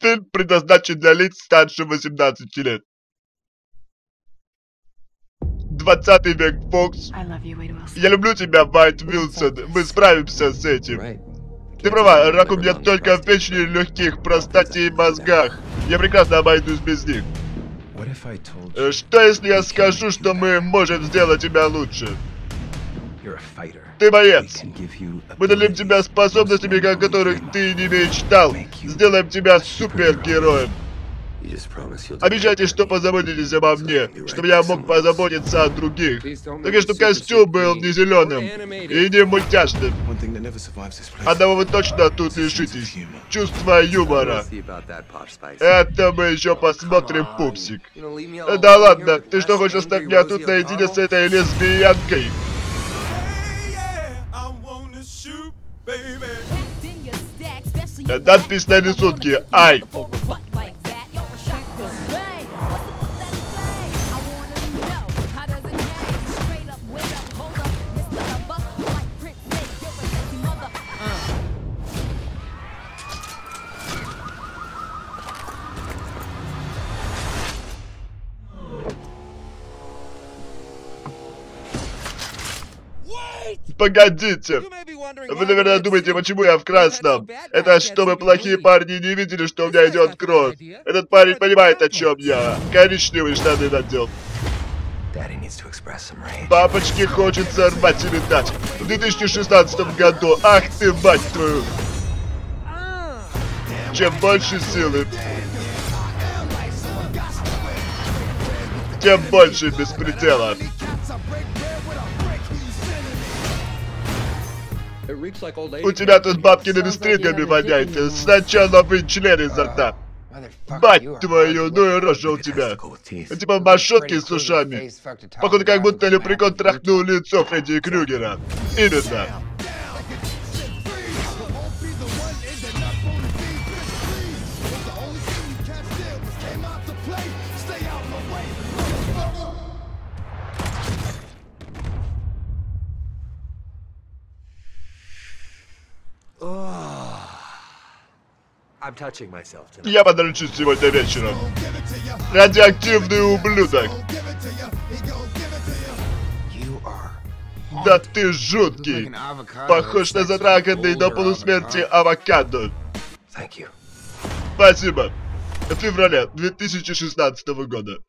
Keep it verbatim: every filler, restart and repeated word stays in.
фильм предназначен для лиц старше восемнадцати лет. двадцатый век, Фокс. Я люблю тебя, Вайт Вилсон. Мы справимся с этим. Ты права, рак у меня только в печени, легких, простате и мозгах. Я прекрасно обойдусь без них. Что если я скажу, что мы можем сделать тебя лучше? Ты боец. Мы дадим тебя способностями, о которых ты не мечтал. Сделаем тебя супергероем. Обещайте, что позаботитесь обо мне, чтобы я мог позаботиться о других. Только что костюм был не зеленым и не мультяшным. Одного вы точно тут лишитесь. Чувство юмора. Это мы еще посмотрим, пупсик. Да ладно, ты что, хочешь оставить меня тут наедине с этой лесбиянкой? Надпись на рисунке. Ай! Погодите! Вы, наверное, думаете, почему я в красном? Это чтобы плохие парни не видели, что у меня идет кровь. Этот парень понимает, о чем я. Коричневые штаны надел. Папочке хочется рвать и метать. В две тысячи шестнадцатом году. Ах ты, мать твою! Чем больше силы, тем больше беспредела. У тебя тут бабкиными стрелками воняет. Сначала вы член изо рта. Бать твою, ну и рожа у тебя. Типа машотки с ушами. Походу, как будто лепрекон трахнул лицо Фредди Крюгера. Именно. Я подрочусь сегодня вечером. Радиоактивный ублюдок. Да ты жуткий. Похож на затраханный до полусмерти авокадо. Спасибо. Февраля две тысячи шестнадцатого года.